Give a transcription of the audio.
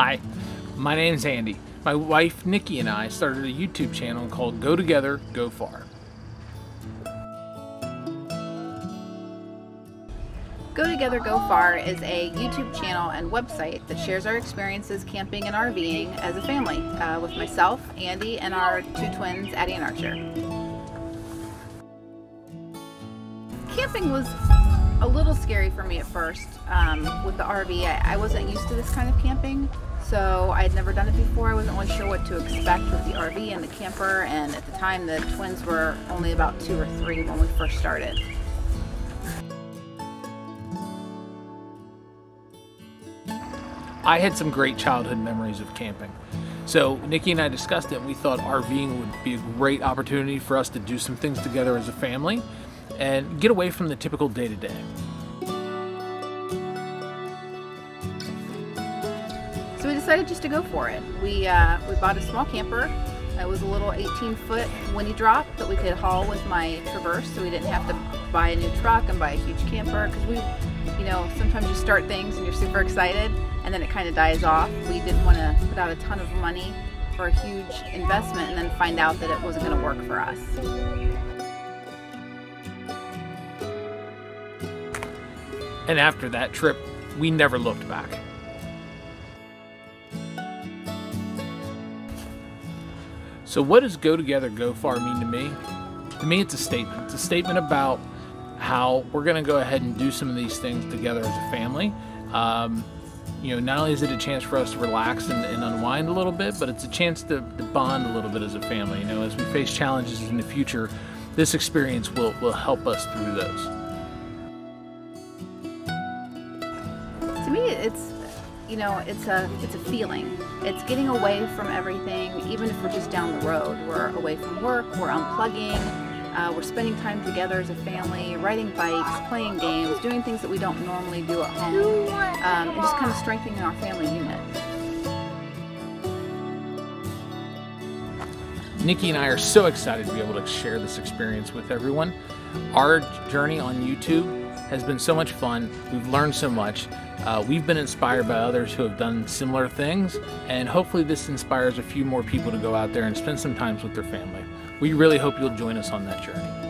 Hi, my name's Andy. My wife Nikki and I started a YouTube channel called Go Together, Go Far. Go Together, Go Far is a YouTube channel and website that shares our experiences camping and RVing as a family with myself, Andy, and our two twins, Addie and Archer. Camping was a little scary for me at first with the RV. I wasn't used to this kind of camping, so I had never done it before. I wasn't really sure what to expect with the RV and the camper, and at the time the twins were only about 2 or 3 when we first started. I had some great childhood memories of camping, so Nikki and I discussed it, and we thought RVing would be a great opportunity for us to do some things together as a family and get away from the typical day-to-day. So we decided just to go for it. We bought a small camper. It was a little 18-foot Windy drop that we could haul with my Traverse, so we didn't have to buy a new truck and buy a huge camper, because we, you know, sometimes you start things and you're super excited and then it kind of dies off. We didn't want to put out a ton of money for a huge investment and then find out that it wasn't going to work for us. And after that trip, we never looked back. So what does Go Together, Go Far mean to me? To me, it's a statement. It's a statement about how we're gonna go ahead and do some of these things together as a family. You know, not only is it a chance for us to relax and unwind a little bit, but it's a chance to bond a little bit as a family. You know, as we face challenges in the future, this experience will help us through those. To me, it's, you know, it's a feeling. It's getting away from everything, even if we're just down the road. We're away from work, we're unplugging, we're spending time together as a family, riding bikes, playing games, doing things that we don't normally do at home, and just kind of strengthening our family unit. Nikki and I are so excited to be able to share this experience with everyone. Our journey on YouTube has been so much fun. We've learned so much. We've been inspired by others who have done similar things, and hopefully this inspires a few more people to go out there and spend some time with their family. We really hope you'll join us on that journey.